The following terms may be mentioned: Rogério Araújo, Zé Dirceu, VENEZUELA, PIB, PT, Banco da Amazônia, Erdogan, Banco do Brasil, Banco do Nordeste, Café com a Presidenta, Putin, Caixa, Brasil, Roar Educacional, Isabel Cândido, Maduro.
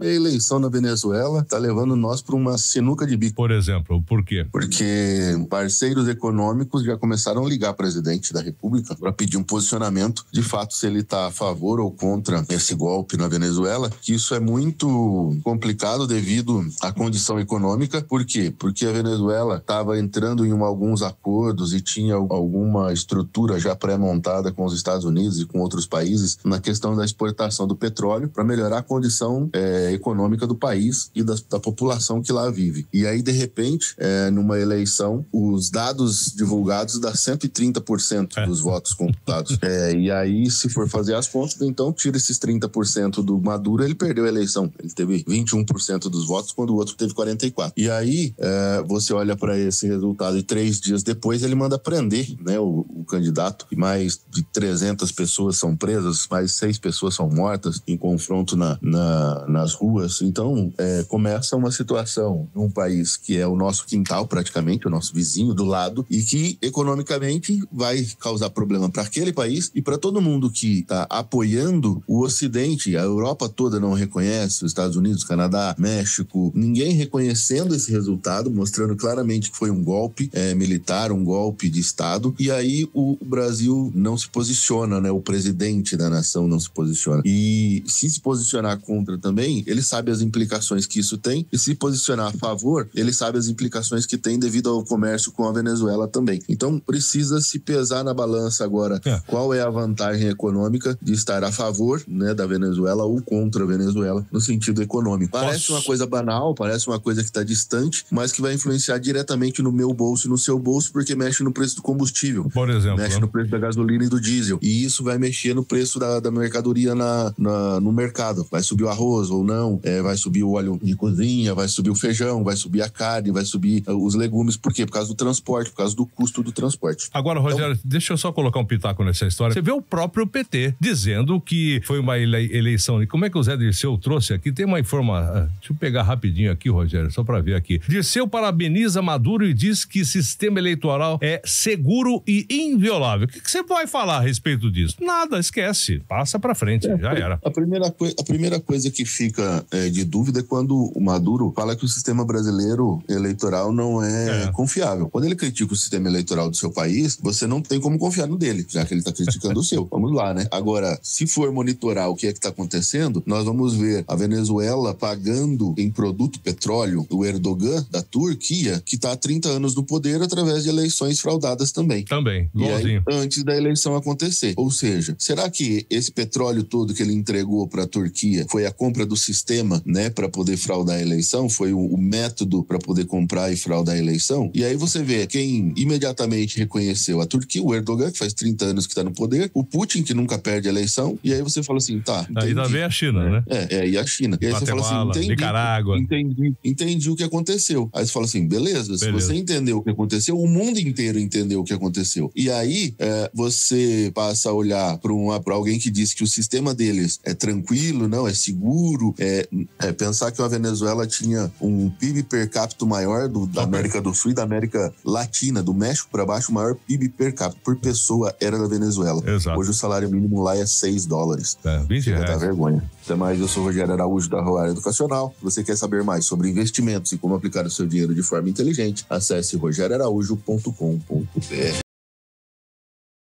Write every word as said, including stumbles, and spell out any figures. A eleição na Venezuela está levando nós para uma sinuca de bico. Por exemplo, por quê? Porque parceiros econômicos já começaram a ligar ao presidente da República para pedir um posicionamento, de fato, se ele está a favor ou contra esse golpe na Venezuela, que isso é muito complicado devido à condição econômica. Por quê? Porque a Venezuela estava entrando em uma, alguns acordos e tinha alguma estrutura já pré-montada com os Estados Unidos e com outros países na questão da exportação do petróleo para melhorar a condição é, econômica do país e da, da população que lá vive. E aí, de repente, é, numa eleição, os dados divulgados dá cento e trinta por cento é. dos votos computados. É, e aí, se for fazer as contas, então tira esses trinta por cento do Maduro, ele perdeu a eleição. Ele teve vinte e um por cento dos votos, quando o outro teve quarenta e quatro por cento. E aí, é, você olha para esse resultado e três dias depois ele manda prender, né, o, o candidato. Mais de trezentas pessoas são presas, mais seis pessoas são mortas em confronto na, na, nas ruas. Então, é, começa uma situação num país que é o nosso quintal, praticamente, o nosso vizinho do lado, e que economicamente vai causar problema para aquele país e para todo mundo que está apoiando o Ocidente. A Europa toda não reconhece, os Estados Unidos, Canadá, México, ninguém reconhecendo esse resultado, mostrando claramente que foi um golpe é, militar, um golpe de Estado. E aí o Brasil não se posiciona, né? O presidente da nação não se posiciona. E se se posicionar contra também, ele sabe as implicações que isso tem, e se posicionar a favor, ele sabe as implicações que tem devido ao comércio com a Venezuela também. Então, precisa se pesar na balança agora é. qual é a vantagem econômica de estar a favor, né, da Venezuela ou contra a Venezuela no sentido econômico. Parece Posso... uma coisa banal, parece uma coisa que está distante, mas que vai influenciar diretamente no meu bolso e no seu bolso, porque mexe no preço do combustível. Por exemplo. Mexe né? no preço da gasolina e do diesel. E isso vai mexer no preço da, da mercadoria na, na, no mercado. Vai subir o arroz ou não, é, vai subir o óleo de cozinha, vai subir o feijão, vai subir a carne, vai subir os legumes. Por quê? Por causa do transporte, por causa do custo do transporte. Agora, Rogério, então, deixa eu só colocar um pitaco nessa história. Você vê o próprio P T dizendo que foi uma eleição. E como é que o Zé Dirceu trouxe aqui? Tem uma informação. Deixa eu pegar rapidinho aqui, Rogério, só para ver aqui. Dirceu parabeniza Maduro e diz que sistema eleitoral é seguro e inviolável. O que, que você vai falar a respeito disso? Nada, esquece. Passa para frente, é, já era. A primeira, coi- a primeira coisa que fica de dúvida é quando o Maduro fala que o sistema brasileiro eleitoral não é, é confiável. Quando ele critica o sistema eleitoral do seu país, você não tem como confiar no dele, já que ele está criticando o seu. Vamos lá, né? Agora, se for monitorar o que é que está acontecendo, nós vamos ver a Venezuela pagando em produto petróleo o Erdogan da Turquia, que está há trinta anos no poder através de eleições fraudadas também. Também, igualzinho. E aí, antes da eleição acontecer. Ou seja, será que esse petróleo todo que ele entregou para a Turquia foi a compra do sistema, né, para poder fraudar a eleição? Foi o, o método para poder comprar e fraudar a eleição? E aí você vê quem imediatamente reconheceu a Turquia, o Erdogan, que faz trinta anos que está no poder, o Putin, que nunca perde a eleição, e aí você fala assim, tá, entendi. Aí também a China, né? É, é, e a China. E aí Batemala, você fala assim, entendi, Nicarágua. Entendi, entendi o que aconteceu. Aí você fala assim, beleza, beleza, se você entendeu o que aconteceu, o mundo inteiro entendeu o que aconteceu. E aí é, você passa a olhar para alguém que diz que o sistema deles é tranquilo, não, é seguro, É, é pensar que a Venezuela tinha um P I B per capita maior do, da América do Sul e da América Latina, do México para baixo, o maior P I B per capita por pessoa era da Venezuela. Exato. Hoje o salário mínimo lá é seis dólares. É, vinte reais. Dá vergonha. Até mais, eu sou o Rogério Araújo da Roar Educacional. Se você quer saber mais sobre investimentos e como aplicar o seu dinheiro de forma inteligente, acesse roger araújo ponto com ponto br.